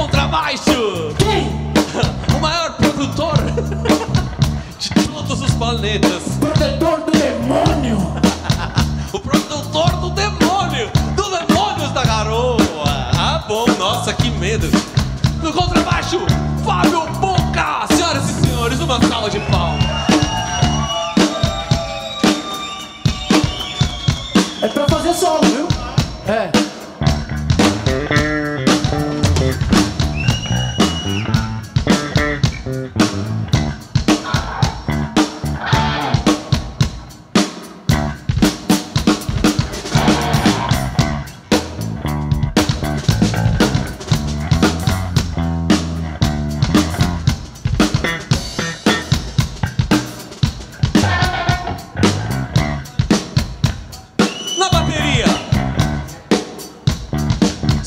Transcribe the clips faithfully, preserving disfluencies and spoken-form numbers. contrabaixo. Quem? O maior produtor de todos os planetas. Protetor do demônio. O produtor do demônio. Do demônio da garoa. Ah, bom, nossa, que medo. No contrabaixo, Fábio Boca. Senhoras e senhores, uma salva de palmas. É pra fazer solo, viu? É.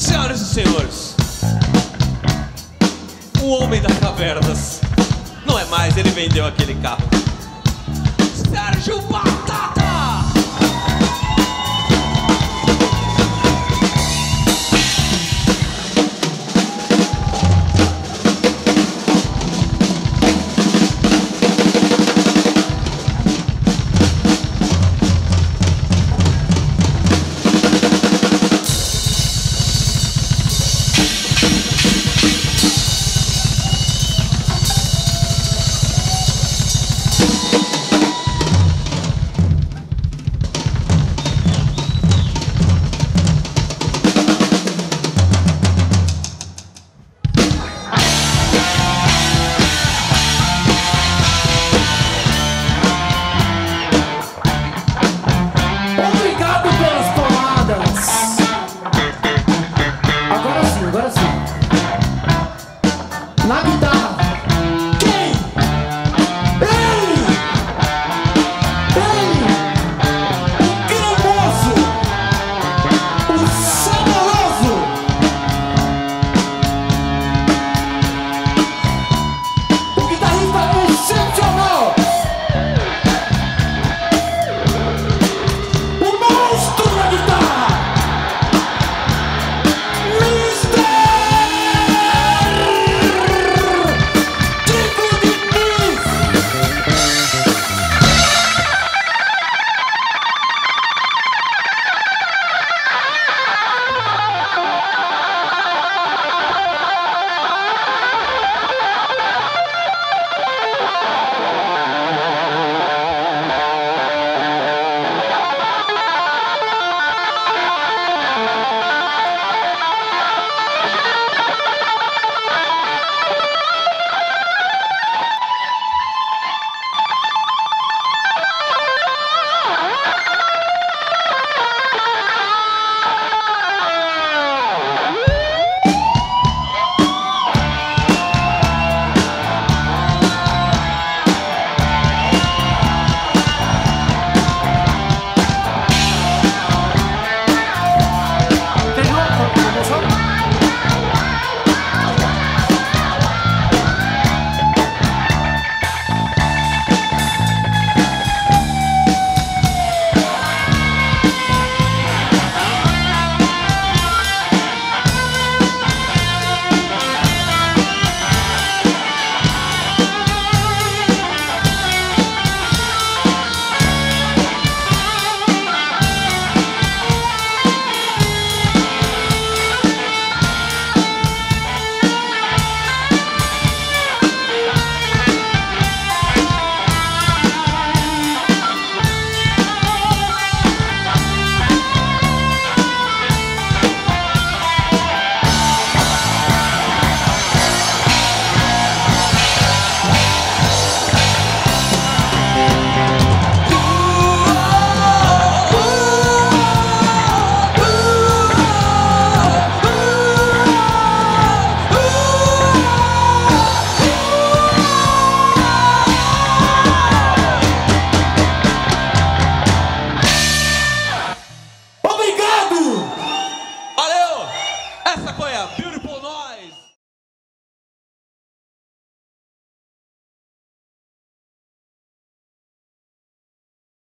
Senhoras e senhores, o homem das cavernas, não é mais, ele vendeu aquele carro. Sérgio Batata!